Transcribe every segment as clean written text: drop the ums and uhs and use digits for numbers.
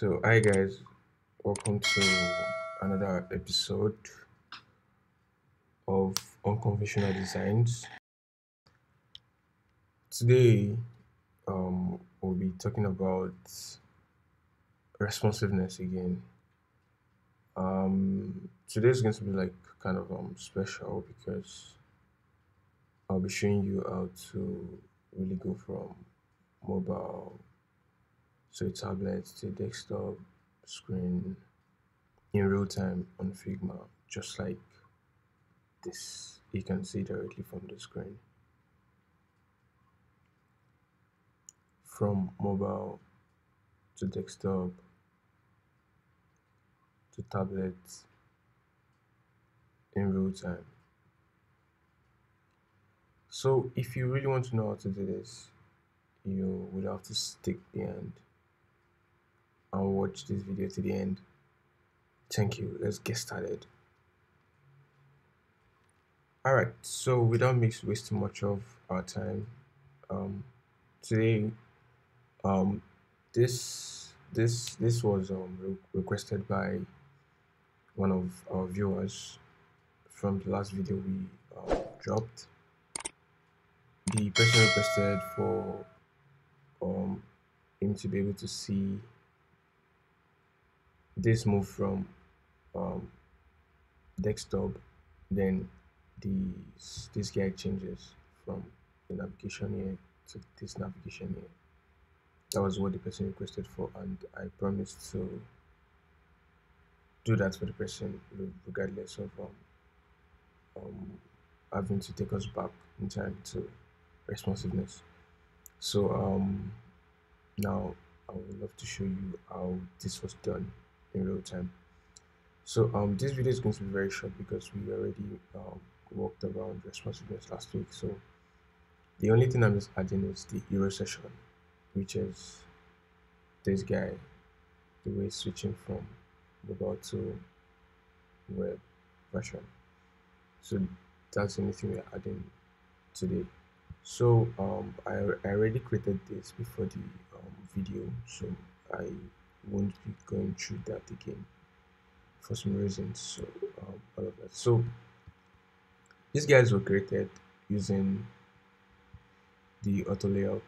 So hi guys, welcome to another episode of Unconventional Designs. Today we'll be talking about responsiveness again. Today's going to be like kind of special because I'll be showing you how to really go from mobile to a tablet to a desktop screen in real time on Figma, just like this. You can see directly from the screen. From mobile to desktop to tablet in real time. So if you really want to know how to do this, you would have to stick behind and watch this video to the end. Thank you. Let's get started. Alright, so without wasting much of our time, today this was requested by one of our viewers from the last video we dropped. The person requested for him to be able to see this move from desktop, then this guy changes from the navigation here to this navigation here. That was what the person requested for, and I promised to do that for the person regardless of having to take us back in time to responsiveness. So now I would love to show you how this was done in real time. So this video is going to be very short because we already walked around responsiveness last week. So the only thing I'm just adding is the hero session, which is this guy, the way switching from mobile to web version. So that's the only thing we're adding today. So I already created this before the video, so I won't be going through that again for some reasons. So all of that. So these guys were created using the auto layout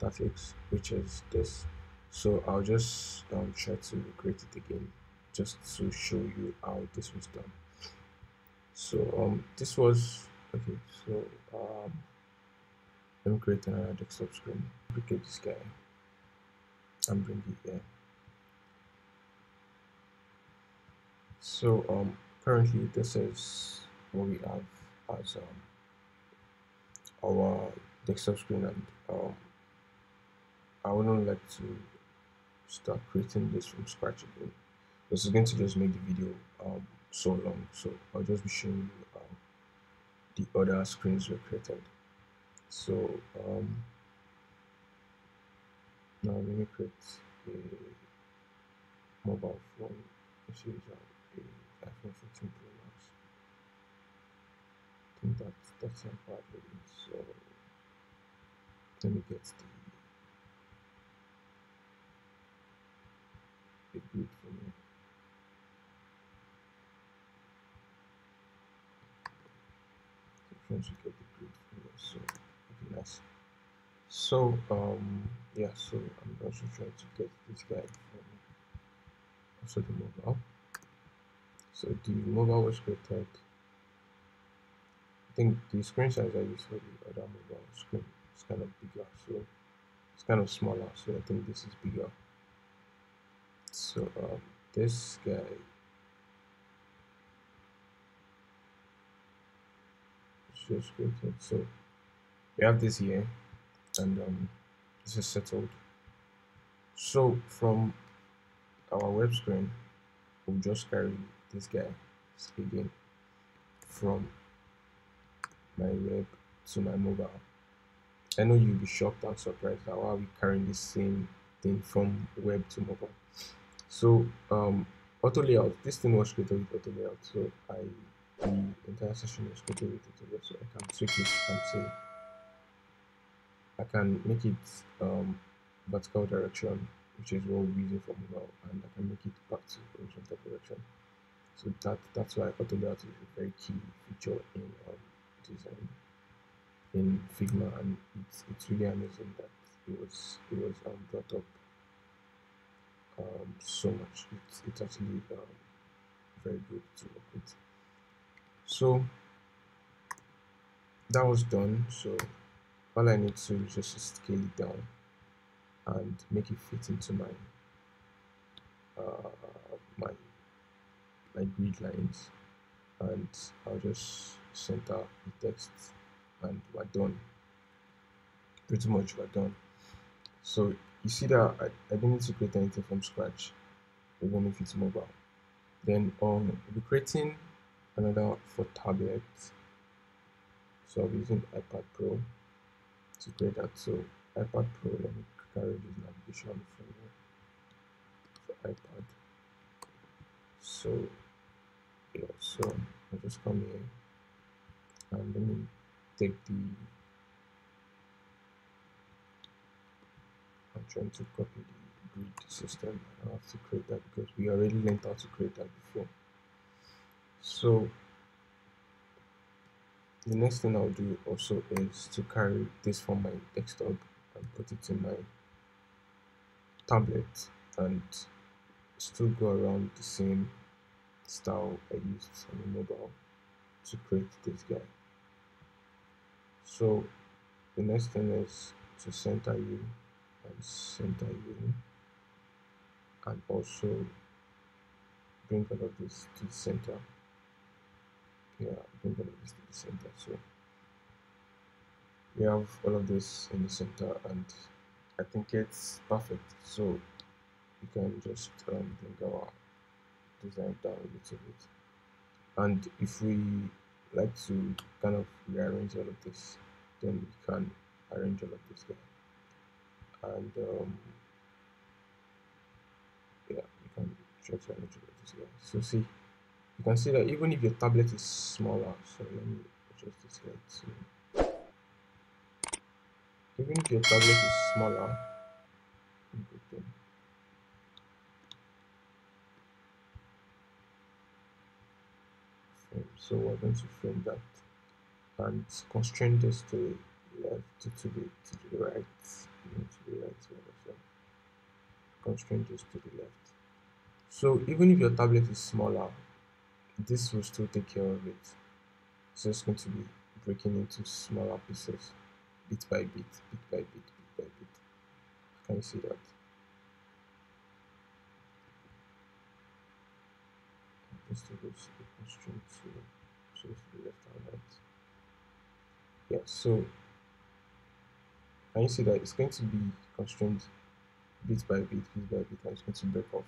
graphics, which is this. So I'll just try to create it again just to show you how this was done. So this was okay. So let me create another desktop screen. Duplicate this guy and bring it here. So currently this is what we have as our desktop screen, and I wouldn't like to start creating this from scratch again. This is going to just make the video so long, so I'll just be showing you the other screens were created. So now let me create a mobile phone. This is the iPhone 16 Pro Max. I think that's not bad really. So let me get the grid for me. Once you get the grid for me, so okay, nice. So yeah, so I'm also trying to get this guy from also the mobile. So the mobile was created. I think the screen size I used for the other mobile screen is kind of bigger, so it's kind of smaller, so I think this is bigger. So this guy is just created. So we have this here, and this is settled. So from our web screen, we'll just carry this guy again from my web to my mobile. I know you'll be shocked and surprised how are we carrying the same thing from web to mobile. So auto layout, this thing was created with auto layout, so the entire session was created with auto layout, so I can switch it and say I can make it vertical direction, which is what we're using for mobile, and I can make it back to horizontal direction. So that's why auto-layout is a very key feature in design in Figma, and it's really amazing that it was brought up so much. It's actually very good to work with. So that was done. So all I need to do is just scale it down and make it fit into my my grid lines, and I'll just center the text, and we're done. Pretty much we're done. So you see that I don't need to create anything from scratch, even if it's mobile. Then I'll be creating another for tablet. So I'll be using iPad Pro to create that. So iPad Pro, let me carry this navigation from here for iPad. So yeah, so I'll just come here and let me take the, I'm trying to copy the grid system. I have to create that because we already learned how to create that before. So the next thing I'll do also is to carry this from my desktop and put it in my tablet, and still go around the same style I used on the mobile to create this guy. So the next thing is to center you and center you, and also bring all of this to the center. Yeah, bring all of this to the center. So we have all of this in the center, and I think it's perfect. So you can just bring our design down a little bit, and if we like to kind of rearrange all of this, then we can arrange all of this guy, and yeah, we can try to arrange all of this guy. So see, you can see that even if your tablet is smaller, so let me adjust this guy too. Even if your tablet is smaller, so we're going to frame that and constrain this to the left, to the right, to the right, so constrain this to the left. So even if your tablet is smaller, this will still take care of it. So it's going to be breaking into smaller pieces, bit by bit, bit by bit, bit by bit. Can you see that? Just to go to the constraint to the left and right. Yeah, so can you see that it's going to be constrained bit by bit, bit by bit, and it's going to break off.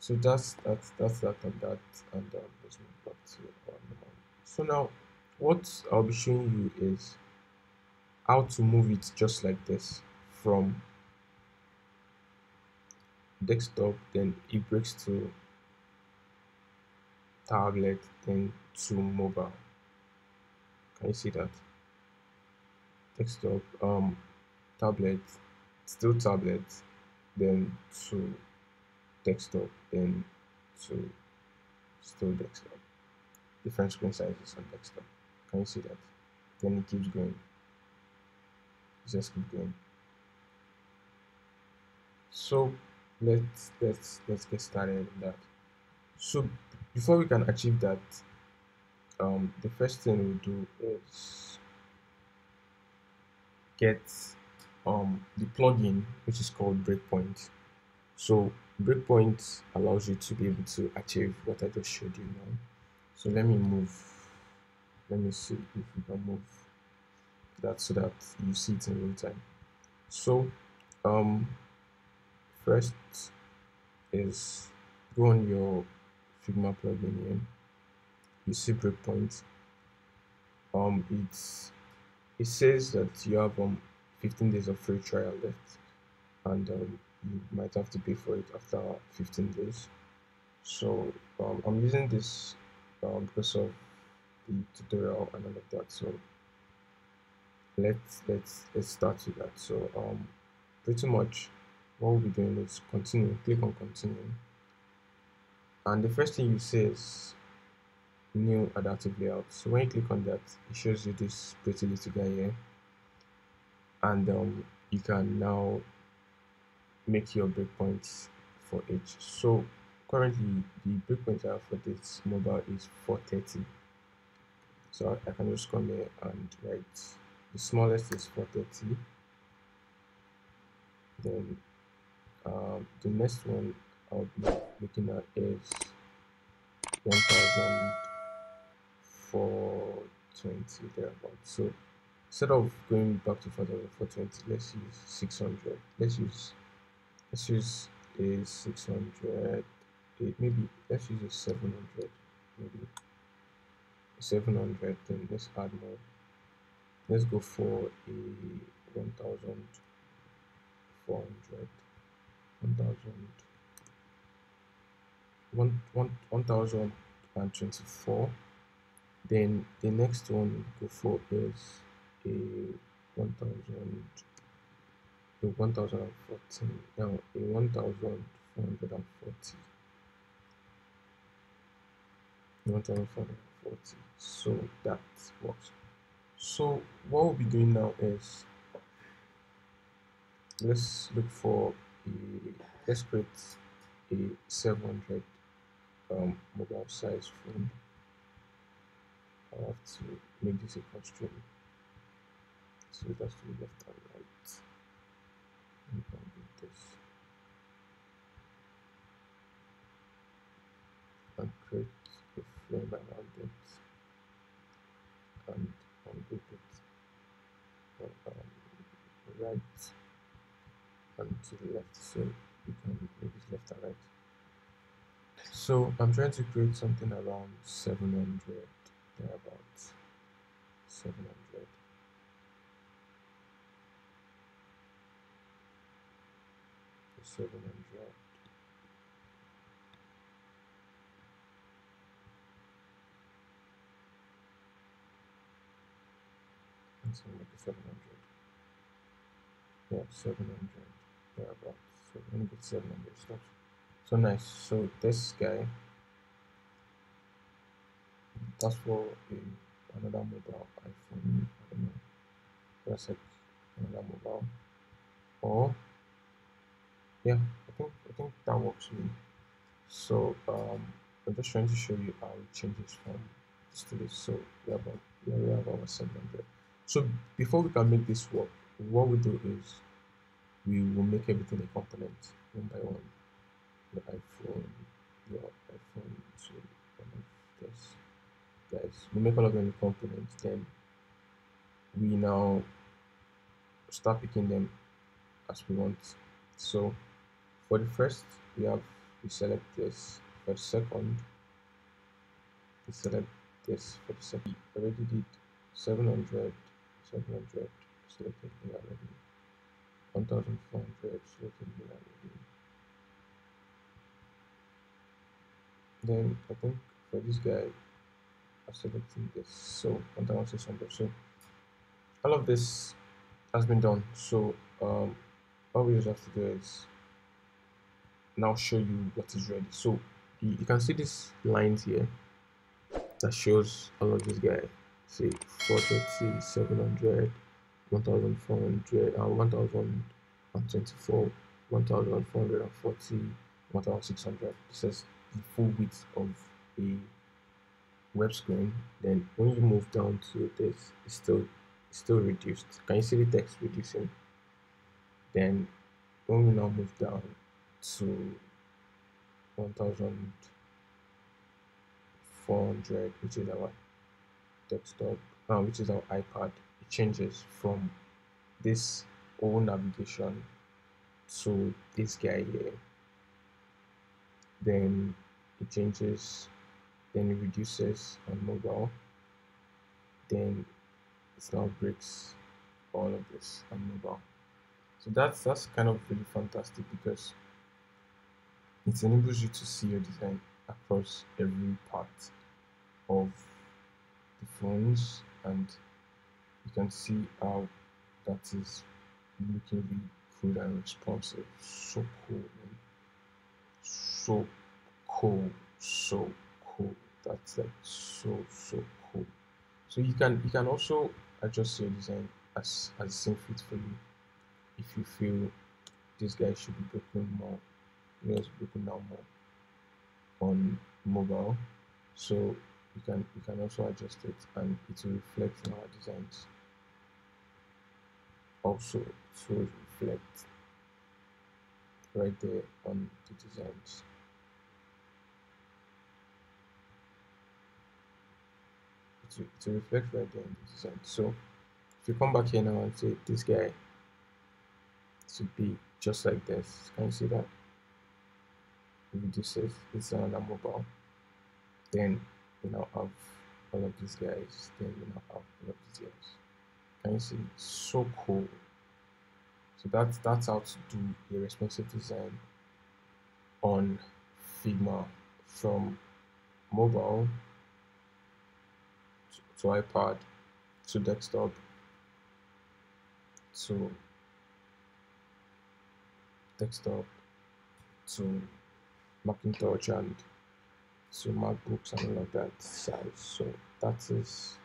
So that's that and that, and let's move back to our normal. So now what I'll be showing you is how to move it just like this from desktop, then it breaks to tablet, then to mobile. Can you see that? Desktop, tablet, still tablet, then to desktop, then to still desktop. Different screen sizes on desktop. Can you see that? Then it keeps going. It just keeps going. So let's get started on that. So before we can achieve that, the first thing we do is get the plugin, which is called Breakpoint. So Breakpoint allows you to be able to achieve what I just showed you now. So let me move. Let me see if we can move that so that you see it in real time. So first is go on your Figma plugin here. You see Breakpoint. It says that you have 15 days of free trial left, and you might have to pay for it after 15 days. So I'm using this because of the tutorial and all of that. So let's start with that. So pretty much what we'll be doing is continue. Click on continue, and the first thing you see is new adaptive layout. So when you click on that, it shows you this pretty little guy here, and you can now make your breakpoints for each. So currently the breakpoint I have for this mobile is 430, so I can just come here and write the smallest is 430. Then the next one I'll be looking at is 1420 thereabouts. So instead of going back to 1420, let's use 600. Let's use a 600. Maybe let's use a 700. Maybe 700. Then let's add more. Let's go for a 1400. 1024. Then the next one we go for is a 1014. Now a 1440. 1440. So that works. So what we'll be doing now is let's create a 700 mobile size phone. I have to make this a constraint, so that's to the left and right. We can do this and create a frame around it and ungroup it right and to the left, so you can make this left and right. So I'm trying to create something around 700, thereabouts. 700. So 700. And so make it 700. Yeah, 700. Thereabouts. So let me get 700 stuff. So nice. So this guy, that's for another mobile iPhone. I don't know. Let's check another mobile. Or yeah, I think that works really. So I'm just trying to show you how it changes from this to this. So we have our 700. So before we can make this work, what we do is we will make everything a component one by one. Your iPhone, so one of this, guys, we make all of them components, then we now start picking them as we want. So for the first, we select this for the second, we select this for the second. We already did 700, selected here already, 1400, selected here already. Then I think for this guy, I'm selecting this, so 1600. So all of this has been done. So all we just have to do is now show you what is ready. So you can see these lines here that shows all of this guy. See 430, 700, 1400, 1024, 1440, 1600. This is the full width of a web screen. Then when you move down to this, it's still reduced. Can you see the text reducing? Then when we now move down to 1400, which is our desktop, which is our iPad, it changes from this whole navigation to this guy here. Then it changes, then it reduces on mobile, then it now breaks all of this on mobile. So that's kind of really fantastic because it enables you to see your design across every part of the phones, and you can see how that is looking really fluid and responsive. So cool, man. So cool, so cool. That's like so cool. So you can also adjust your design as the same fit for you. If you feel this guy should be broken more, you know, it's broken down more on mobile. So you can also adjust it, and it will reflect in our designs. Also, it will reflect right there on the designs. It will reflect right there on the design. So if you come back here now and say this guy should be just like this, can you see that? If you do save, it's another mobile. Then we now have all of these guys. Can you see? So cool. So that's how to do a responsive design on Figma, from mobile to iPad to desktop to Macintosh and to MacBooks and all of that size. So that is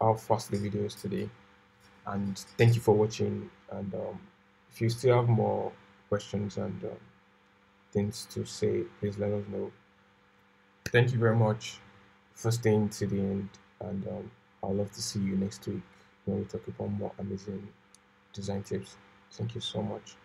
how fast the video is today, and thank you for watching. And if you still have more questions and things to say, please let us know. Thank you very much for staying to the end, and I'd love to see you next week when we talk about more amazing design tips. Thank you so much.